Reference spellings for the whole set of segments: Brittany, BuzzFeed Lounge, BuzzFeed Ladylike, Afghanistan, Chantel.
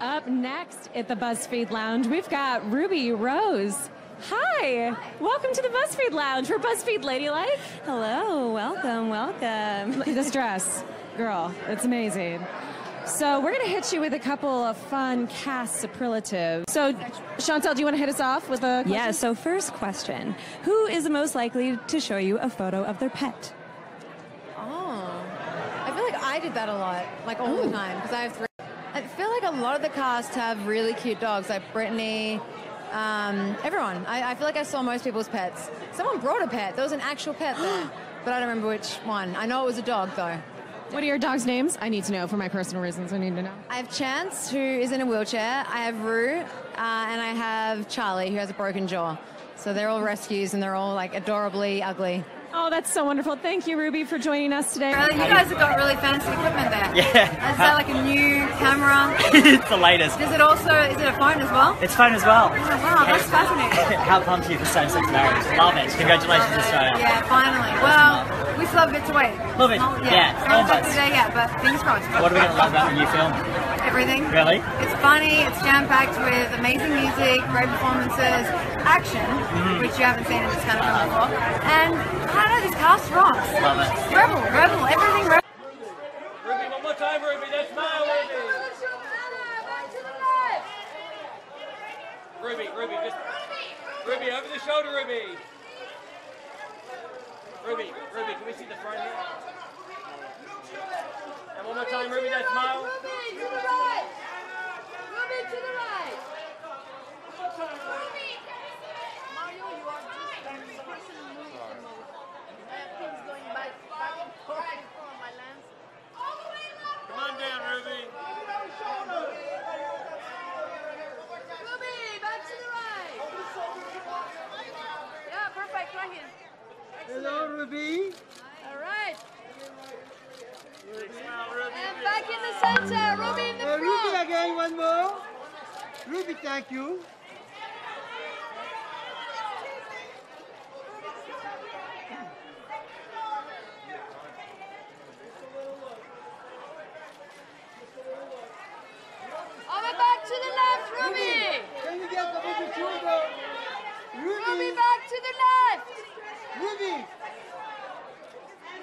Up next at the BuzzFeed Lounge, we've got Ruby Rose. Hi, welcome to the BuzzFeed Lounge. We're BuzzFeed Ladylike. Hello, welcome, welcome. This dress, girl, it's amazing. So we're gonna hit you with a couple of fun cast superlatives. So Chantel, do you wanna hit us off with a question? Yeah, so first question. Who is the most likely to show you a photo of their pet? Oh, I feel like I did that a lot, like all the time, because I have three. I feel like a lot of the cast have really cute dogs, like Brittany, everyone. I feel like I saw most people's pets. Someone brought a pet, there was an actual pet there, but I don't remember which one. I know it was a dog though. What are your dogs' names? I need to know for my personal reasons. I need to know. I have Chance, who is in a wheelchair. I have Rue, and I have Charlie, who has a broken jaw. So they're all rescues, and they're all like adorably ugly. Oh, that's so wonderful. Thank you, Ruby, for joining us today. You guys have got really fancy equipment there. Yeah. Is that like a new camera? It's the latest. Is it also, is it a phone as well? It's phone as well. Oh, wow, that's fascinating. How pumped are you for same-sex marriage? Love it. Congratulations, Australia. Yeah, finally. Well, we still have a bit to wait. A little bit, yeah, but things crossed. What are we going to love about the new film? Everything. Really? It's funny, it's jam-packed with amazing music, great performances, action, which you haven't seen in this kind of film before. And I don't know, this cast rocks. Love it. Rebel, everything rebel. Ruby, one more time, Ruby, that's my Ruby. Ruby, just... Ruby, over the shoulder, Ruby. Ruby, can we see the front here? And one more time, Ruby, that smile. Ruby, to the right. Ruby, to the right. Mario, you are just the person who moves the most. I have things going back and forth on my lens. Come on down, Ruby. Ruby, back to the right. Yeah, perfect, right here. Hello, Ruby. All right. And back in the center, Ruby in the front. Ruby again, one more. Ruby, thank you. Over back to the left, Ruby. Can you get the baby shoulder? Ruby, back to the left.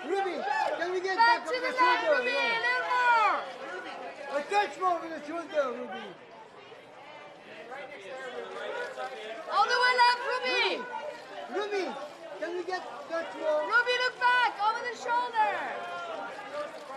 Ruby, can we get back to the left, Ruby, a little more. A touch more with the shoulder, Ruby. All the way left, Ruby. Ruby, can we get touch more? Ruby, look back, over the shoulder.